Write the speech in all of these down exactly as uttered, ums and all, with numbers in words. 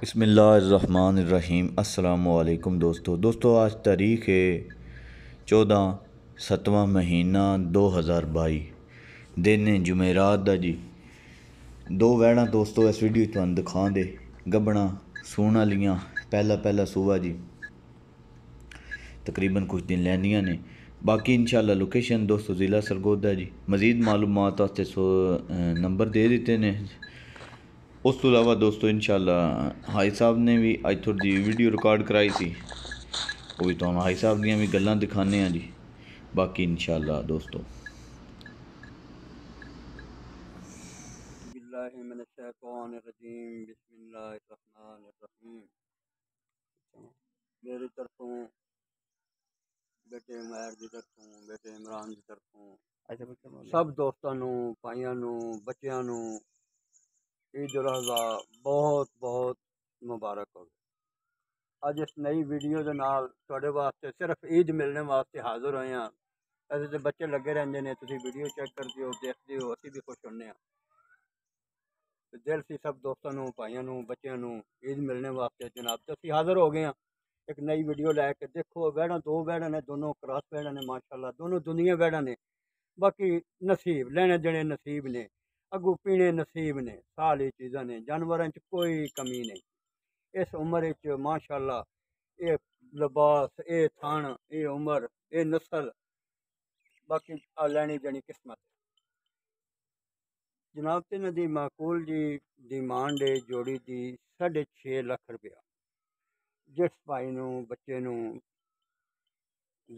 बिस्मिल्लाहिर्रहमानिर्रहीम। अस्सलामुअलैकुम दोस्तों दोस्तों आज तारीख़ है चौदह सतवां महीना दो हज़ार बाई, दिन है जुमेरात दा जी। दो वैड़ा दोस्तों इस वीडियो तुहानू दिखा दे गब्बना सून आलियां, पहला पहला सूआ जी, तकरीबन कुछ दिन लैंदियां ने। बाकी इंशाल्लाह लोकेशन दोस्तों ज़िला सरगोदा जी। मजीद मालूमात वास्ते सो नंबर दे दिते ने। उस तो अलावा दोस्तों इंशाल्लाह हाई साहब ने भी अज थोड़ी वीडियो रिकॉर्ड कराई थी, वो भी तो हाई साहब दियां भी गल्लां दिखाने हैं जी। बाकी इंशाल्लाह दोस्तों मेरी तरफों बेटे मैर की तरफों बेटे इमरान की तरफों सब दोस्तों भाइयों बच्चों ईद उल अज़हा बहुत बहुत मुबारक हो। अज इस नई वीडियो के नाल तुहाडे वास्ते सिर्फ ईद मिलने वास्ते हाजिर होए हैं। ऐसे तो बच्चे लगे रहंदे ने, तुसीं वीडियो चैक करदे हो देखदे हो, असीं भी खुश होंगे। दिल से सब दोस्तों भाइयों बच्चों ईद मिलने वास्ते जनाब तो असीं हाजिर हो गए हैं एक नई वीडियो लैके। देखो बहना दो बहना ने, दोनों क्रॉस बहना ने, माशाल्लाह दोनों दुनिया बहना ने। बाकी नसीब लैने देने नसीब ने, अगू पीने नसीब ने, सारी चीज़ा ने, जानवरों च कोई कमी नहीं। इस उम्र च माशाल्लाह ये लिबास ये थान ये उम्र ये नस्ल, बाकी लैनी देनी किस्मत जनाब। तीन की माकूल जी डिमांड है जोड़ी की साढ़े छे लख रुपया। जिस भाई नू बच्चे नू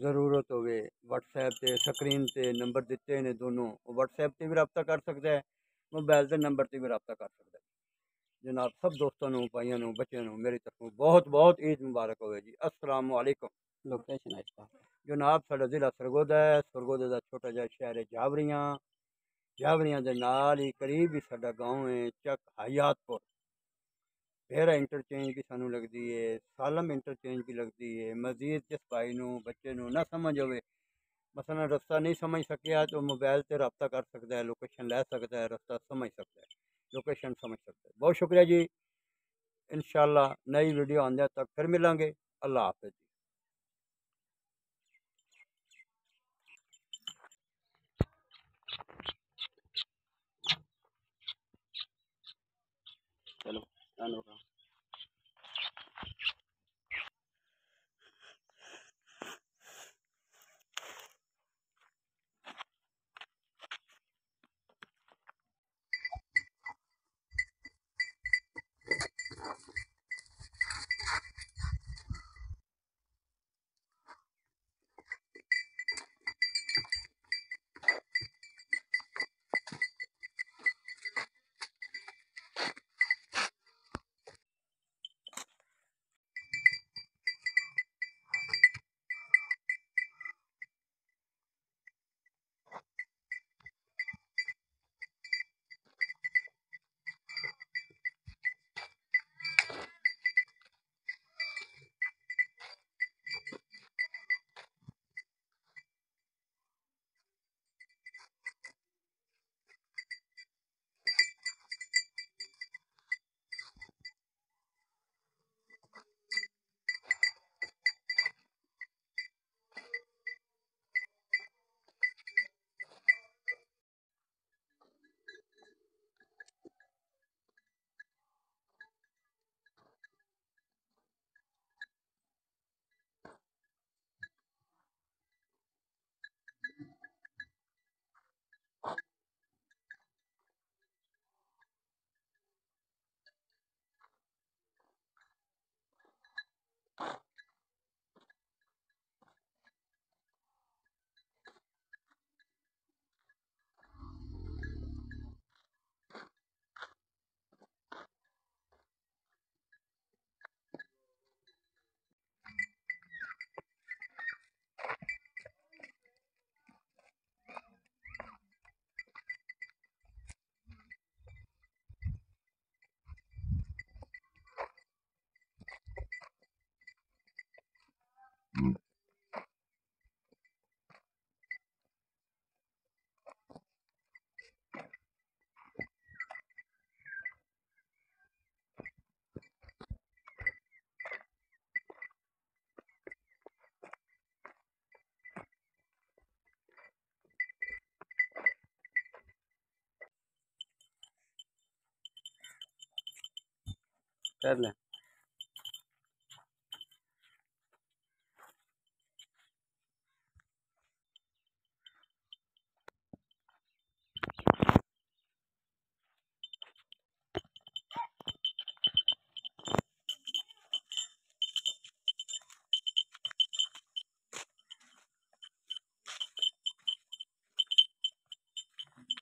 जरूरत हो व्हाट्सएप से स्क्रीन से नंबर दिते ने, दोनों व्हाट्सएप से भी रब्ता कर सकता है, मोबाइल के नंबर से भी रब्ता कर सकता है जनाब। सब दोस्तों भाइयों बच्चों मेरी तरफों बहुत बहुत ईद मुबारक होवे जी। अस्सलाम वालेकुम। लोकेशन है जनाब साढ़ा जिला सरगोदा है। सरगोदा का छोटा जहा शहर है जावरियां। जावरियां के नाल ही करीब ही साडा गाँव है चक हयातपुर। फेरा इंटरचेंज भी सानू लगती है, सालम इंटरचेंज भी लगती है। मजीद जिस भाई नू बच्चे नू ना समझ होवे, मसलन रास्ता नहीं समझ सकिया तो मोबाइल से रब्ता कर सकता है, लोकेशन ले सकता है, रास्ता समझ सकता है, लोकेशन समझ सकता है। बहुत शुक्रिया जी। इंशाल्लाह नई वीडियो आने तक फिर मिलेंगे। अल्लाह हाफिज़ जी। चलो धन्यवाद। कर लें।